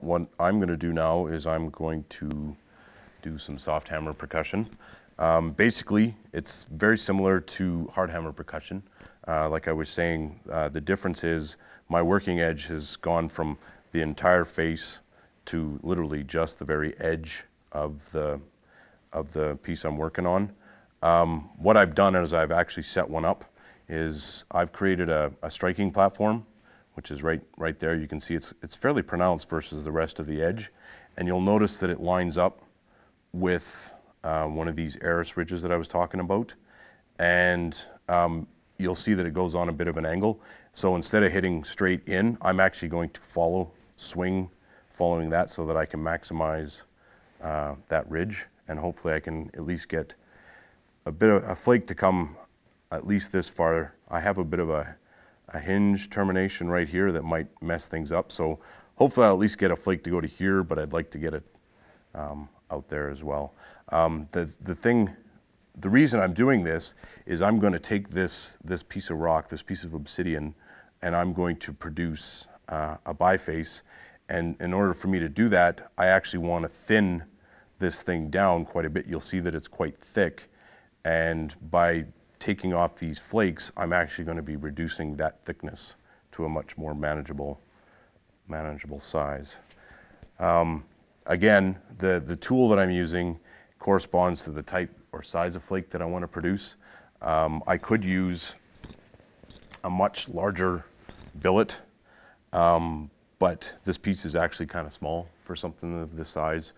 What I'm going to do now is I'm going to do some soft hammer percussion. Basically, it's very similar to hard hammer percussion. Like I was saying, the difference is my working edge has gone from the entire face to literally just the very edge of the piece I'm working on. What I've done is I've actually set one up, is I've created a striking platform, which is right there. You can see it's fairly pronounced versus the rest of the edge. And you'll notice that it lines up with one of these arris ridges that I was talking about. And you'll see that it goes on a bit of an angle. So instead of hitting straight in, I'm actually going to swing following that so that I can maximize that ridge. And hopefully I can at least get a bit of a flake to come at least this far. I have a bit of a hinge termination right here that might mess things up. So hopefully I'll at least get a flake to go to here, but I'd like to get it out there as well. The reason I'm doing this is I'm going to take this piece of rock, this piece of obsidian, and I'm going to produce a biface. And in order for me to do that, I actually want to thin this thing down quite a bit. You'll see that it's quite thick. And by taking off these flakes, I'm actually going to be reducing that thickness to a much more manageable size. Again, the tool that I'm using corresponds to the type or size of flake that I want to produce. I could use a much larger billet, but this piece is actually kind of small for something of this size,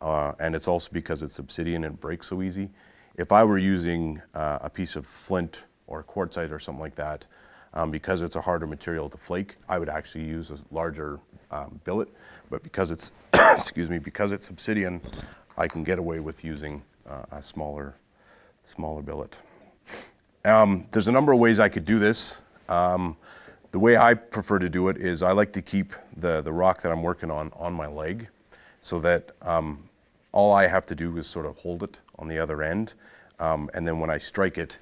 and it's also because it's obsidian and it breaks so easy. If I were using a piece of flint or quartzite or something like that, because it's a harder material to flake, I would actually use a larger billet. But because it's, excuse me, because it's obsidian, I can get away with using a smaller billet. There's a number of ways I could do this. The way I prefer to do it is I like to keep the rock that I'm working on my leg, so that all I have to do is sort of hold it on the other end, and then when I strike it,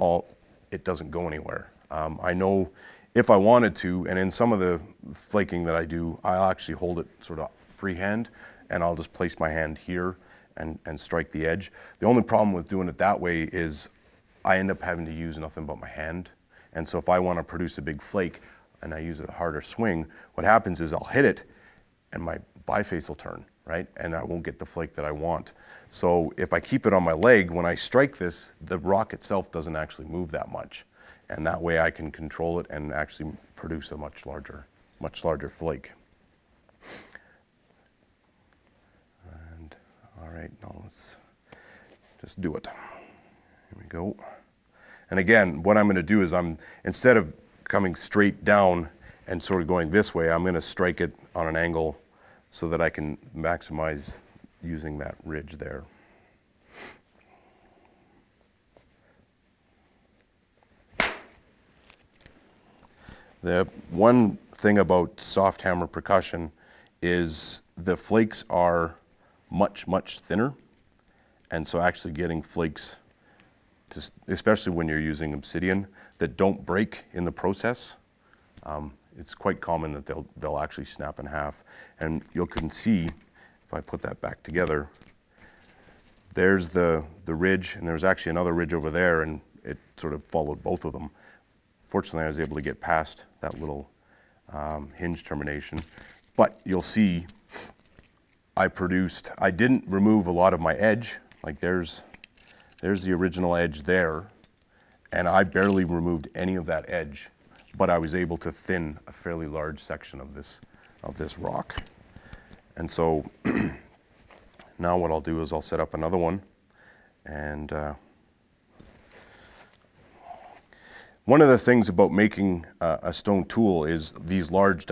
it doesn't go anywhere. I know if I wanted to, and in some of the flaking that I do, I'll actually hold it sort of freehand, and I'll just place my hand here and strike the edge. The only problem with doing it that way is I end up having to use nothing but my hand. And so if I want to produce a big flake and I use a harder swing, what happens is I'll hit it and my biface will turn, right? And I won't get the flake that I want. So if I keep it on my leg, when I strike this, the rock itself doesn't actually move that much. And that way I can control it and actually produce a much larger flake. And all right, now let's just do it. Here we go. And again, what I'm going to do is instead of coming straight down and sort of going this way, I'm going to strike it on an angle so that I can maximize using that ridge there. The one thing about soft hammer percussion is the flakes are much thinner, and so actually getting flakes, especially when you're using obsidian, that don't break in the process, it's quite common that they'll actually snap in half. And you can see, if I put that back together, there's the ridge, and there's actually another ridge over there, and it sort of followed both of them. Fortunately, I was able to get past that little hinge termination. But you'll see I didn't remove a lot of my edge. Like there's the original edge there, and I barely removed any of that edge, but I was able to thin a fairly large section of this rock. And so now what I'll do is I'll set up another one. And one of the things about making a stone tool is these large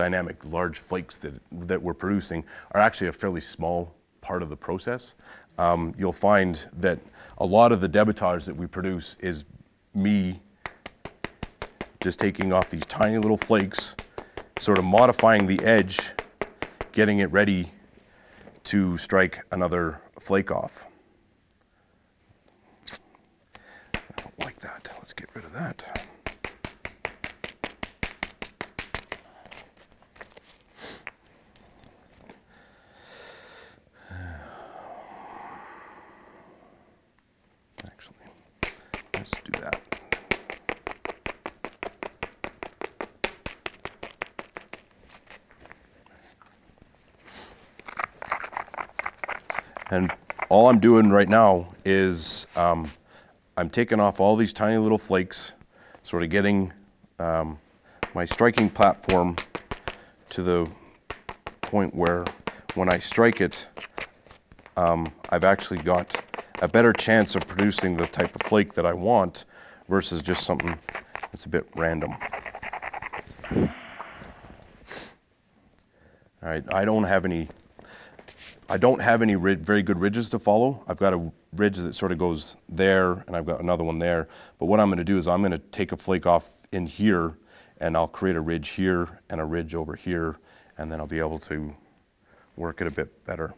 flakes that we're producing are actually a fairly small part of the process. You'll find that a lot of the debitage that we produce is me just taking off these tiny little flakes, sort of modifying the edge, getting it ready to strike another flake off. I don't like that. Let's get rid of that. And all I'm doing right now is I'm taking off all these tiny little flakes, sort of getting my striking platform to the point where when I strike it, I've actually got a better chance of producing the type of flake that I want versus just something that's a bit random. All right, I don't have any very good ridges to follow. I've got a ridge that sort of goes there, and I've got another one there. But what I'm going to do is I'm going to take a flake off in here, and I'll create a ridge here and a ridge over here, and then I'll be able to work it a bit better.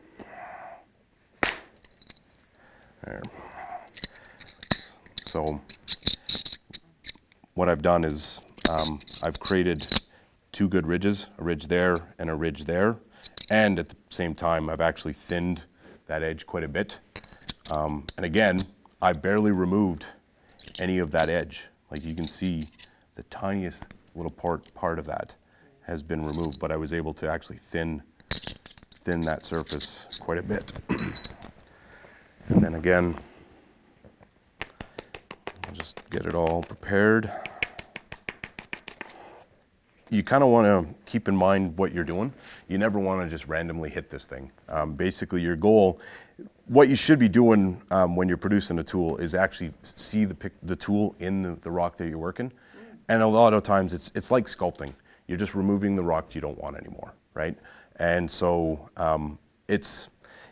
There. So what I've done is I've created two good ridges, a ridge there and a ridge there. And at the same time, I've actually thinned that edge quite a bit. And again, I barely removed any of that edge. Like you can see, the tiniest little part of that has been removed, but I was able to actually thin that surface quite a bit. And then again, I'll just get it all prepared. You kind of want to keep in mind what you're doing. You never want to just randomly hit this thing. Basically your goal, what you should be doing when you're producing a tool is actually see the tool in the rock that you're working. And a lot of times it's like sculpting. You're just removing the rock you don't want anymore, right? And so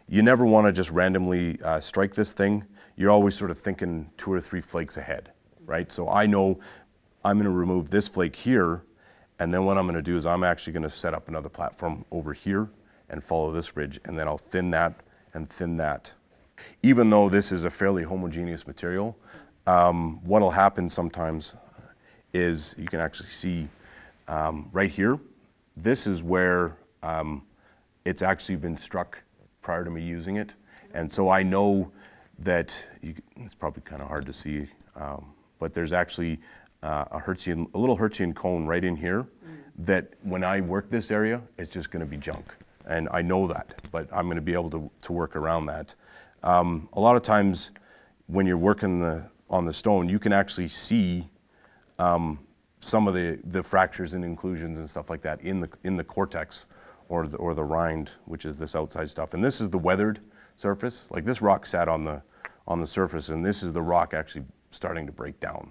you never want to just randomly strike this thing. You're always sort of thinking 2 or 3 flakes ahead, right? So I know I'm going to remove this flake here, and then what I'm going to do is I'm actually going to set up another platform over here and follow this ridge, and then I'll thin that and thin that. Even though this is a fairly homogeneous material, what'll happen sometimes is you can actually see right here, this is where it's actually been struck prior to me using it. And so I know that, it's probably kind of hard to see, but there's actually a little Hertzian cone right in here that when I work this area, it's just gonna be junk. And I know that, but I'm gonna be able to work around that. A lot of times when you're working on the stone, you can actually see some of the fractures and inclusions and stuff like that in the cortex or the rind, which is this outside stuff. And this is the weathered surface. Like this rock sat on the surface, and this is the rock actually starting to break down,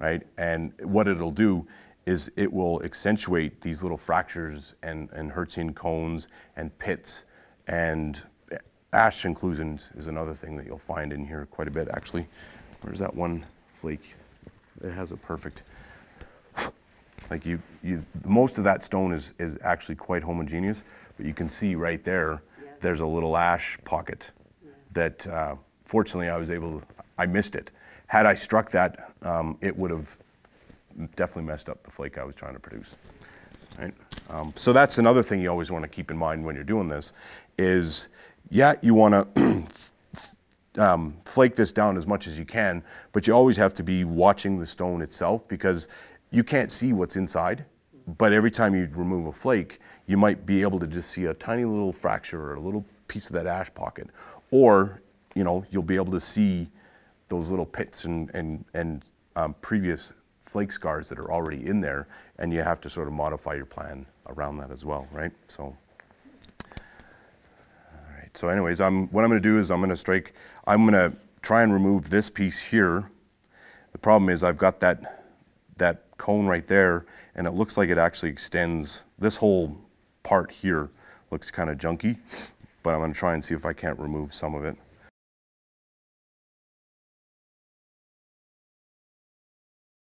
right? And what it'll do is it will accentuate these little fractures and Hertzian cones and pits, and ash inclusions is another thing that you'll find in here quite a bit, actually. Where's that one flake? It has a perfect, like most of that stone is actually quite homogeneous, but you can see right there, there's a little ash pocket that fortunately I missed it. Had I struck that, it would have definitely messed up the flake I was trying to produce. Right? So that's another thing you always want to keep in mind when you're doing this is, yeah, you want to flake this down as much as you can, but you always have to be watching the stone itself, because you can't see what's inside, but every time you remove a flake, you might be able to just see a tiny little fracture or a little piece of that ash pocket, or you'll be able to see those little pits and previous flake scars that are already in there, and you have to sort of modify your plan around that as well, right? So. So anyways, what I'm going to do is I'm going to try and remove this piece here. The problem is I've got that cone right there, and it looks like it actually extends, this whole part here looks kind of junky, but I'm going to try and see if I can't remove some of it.